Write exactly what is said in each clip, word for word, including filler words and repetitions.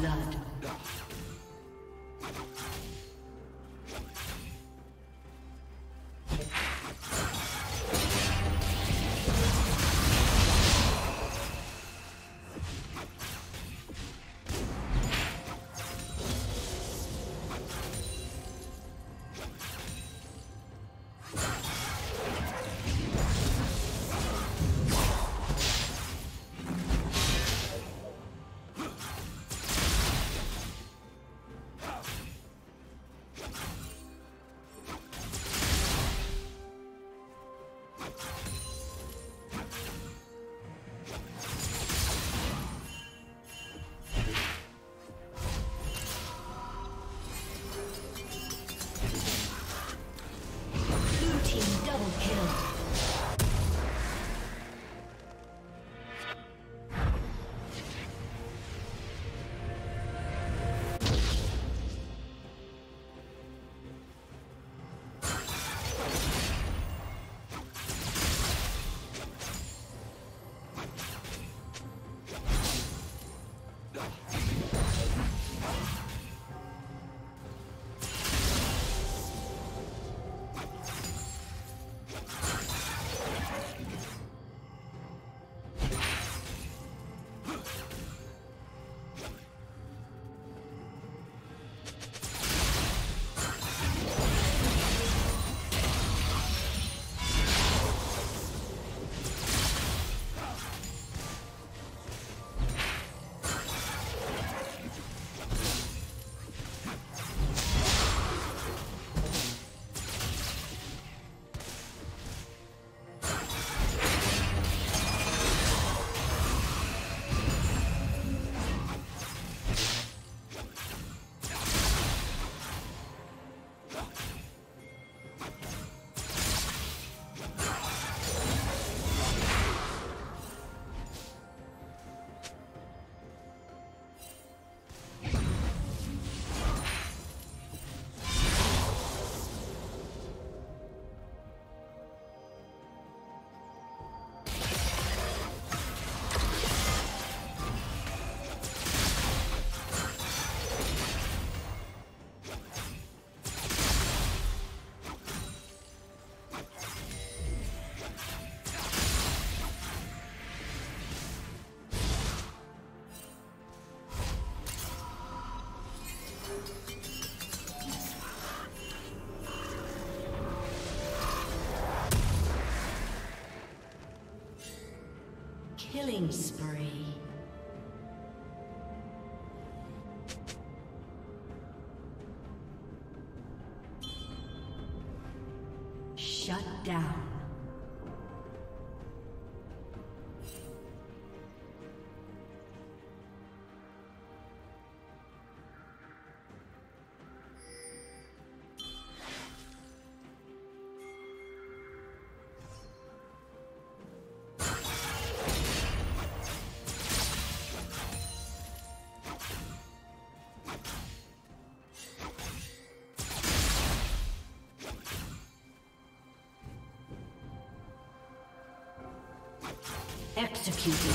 blood. Killing spree. Shut down. Executed.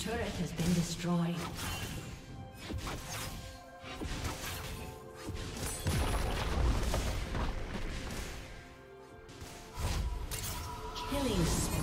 Turret has been destroyed. Killing spree.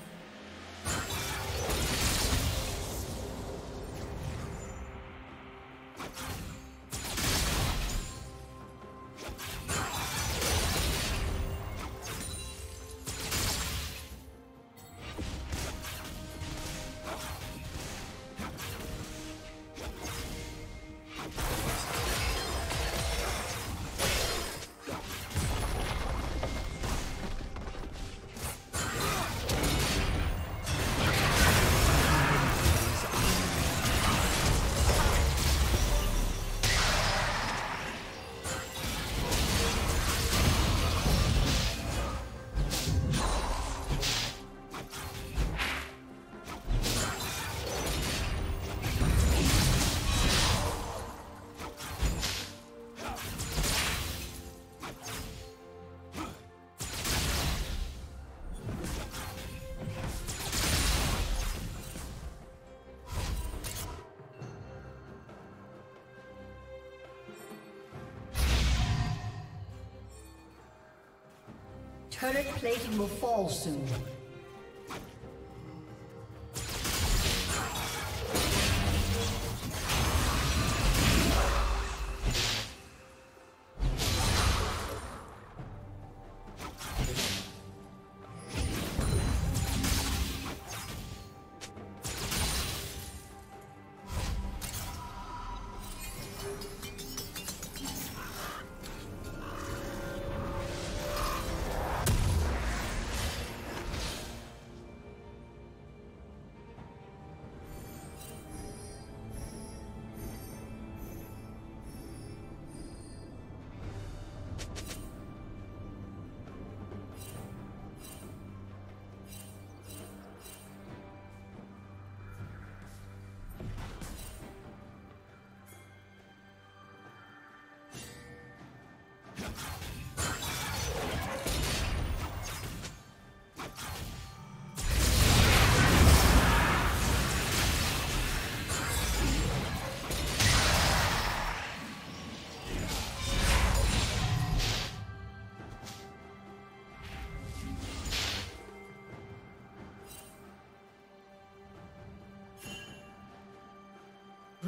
Turret plating will fall soon.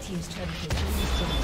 Team's turret has been destroyed.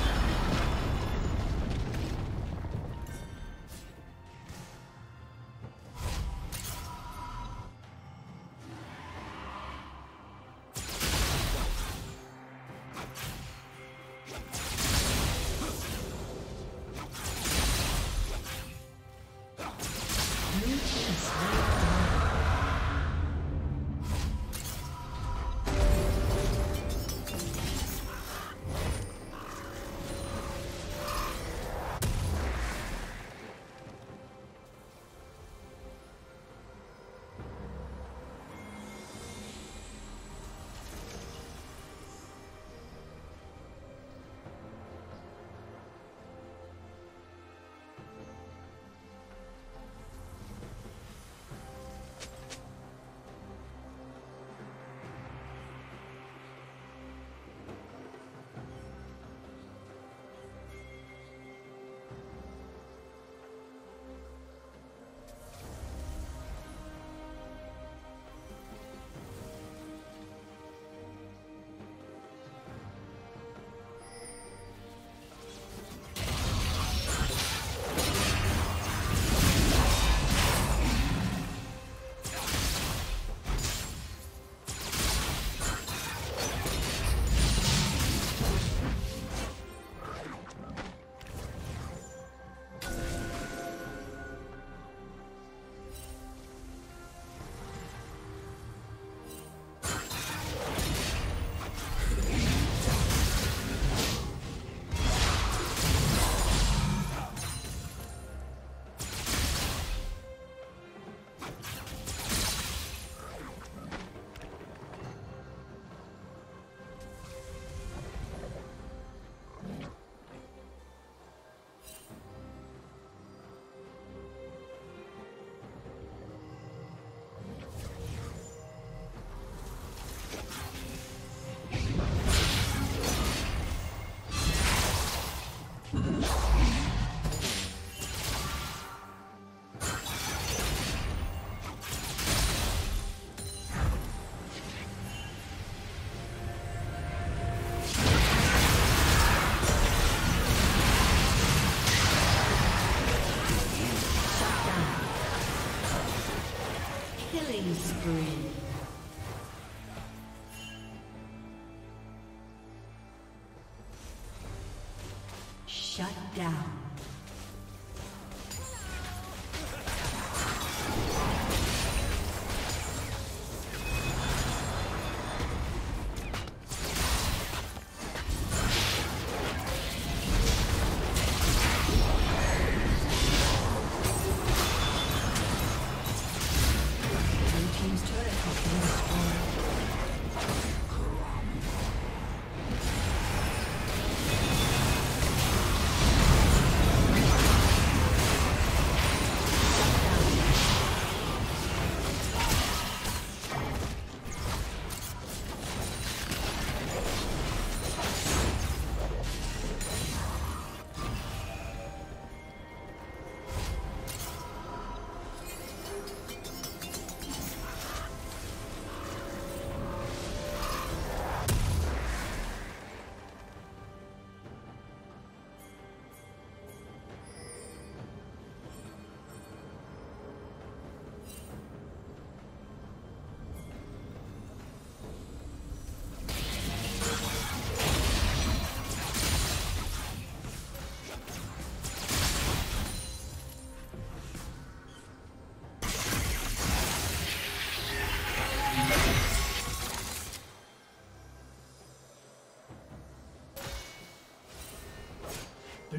Spree. Shut down. Team's turret.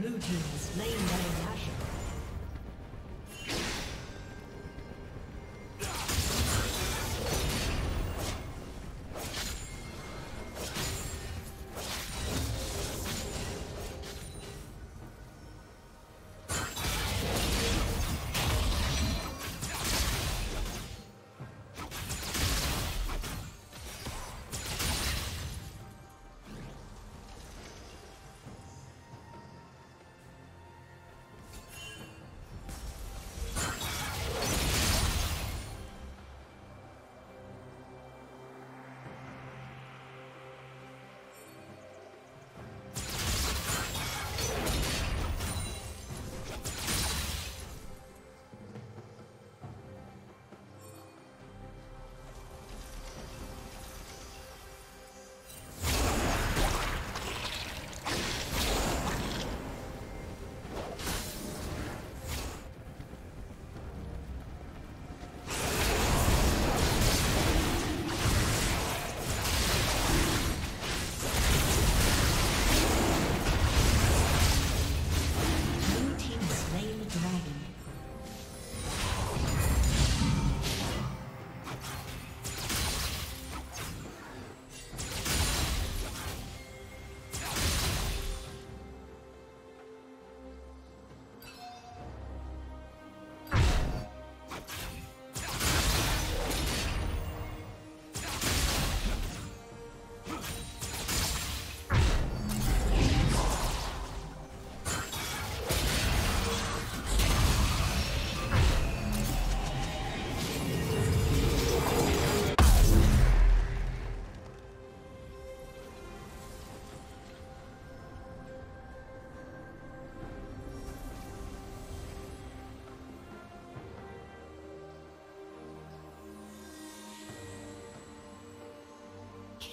Blue team slain by Dasher.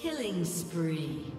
Killing spree.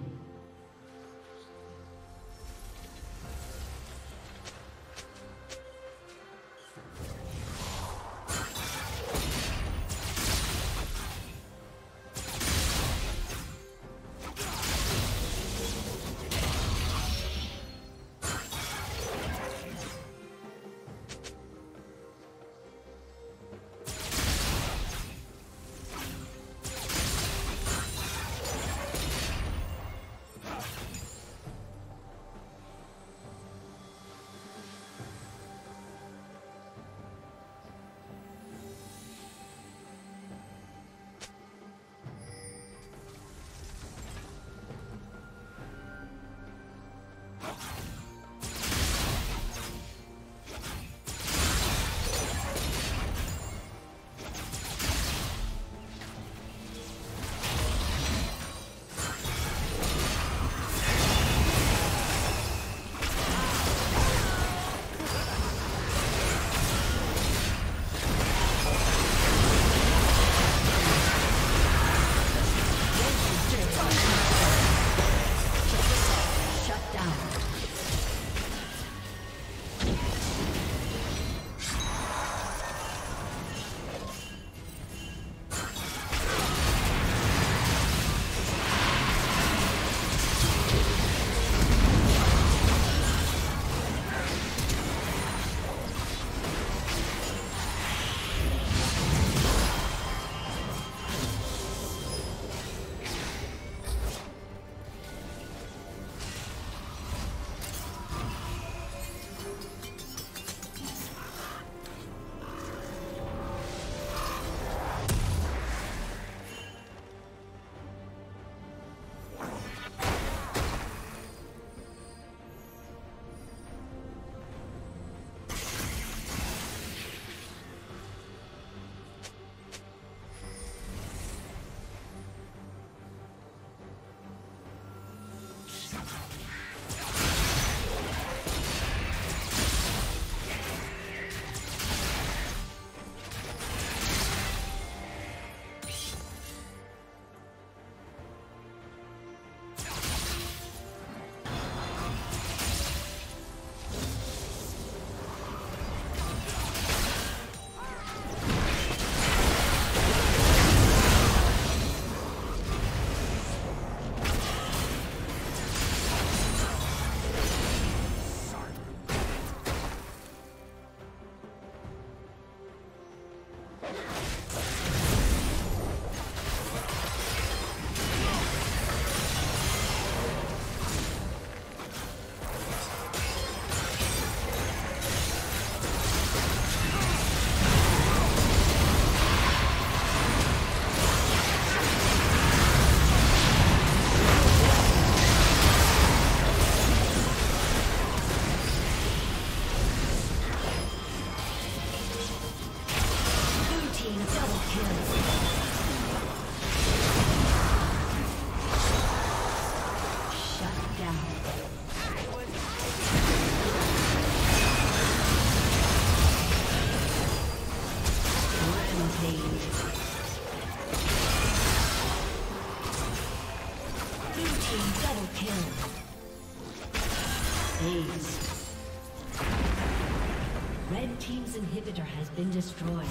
Red team's inhibitor has been destroyed.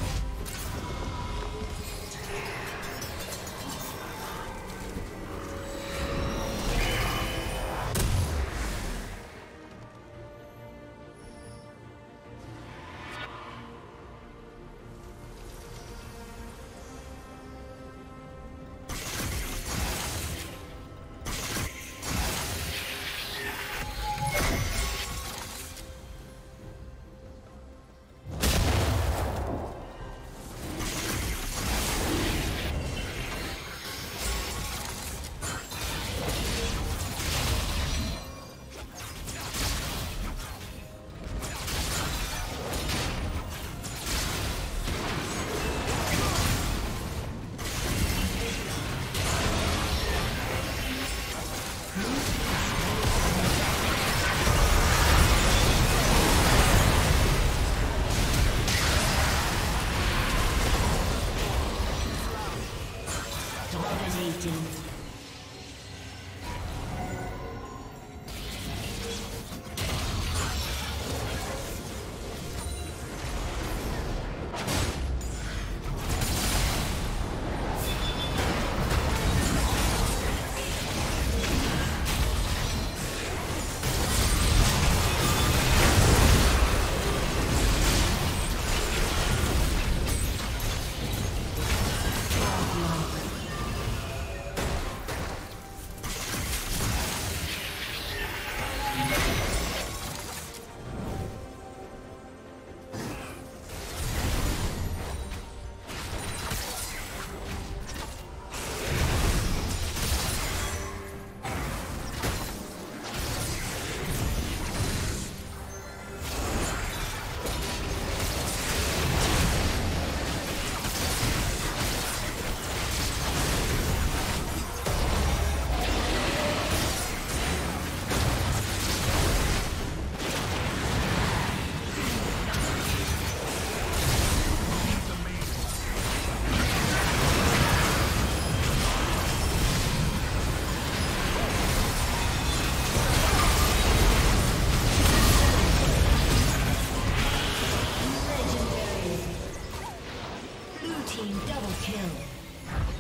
Double kill.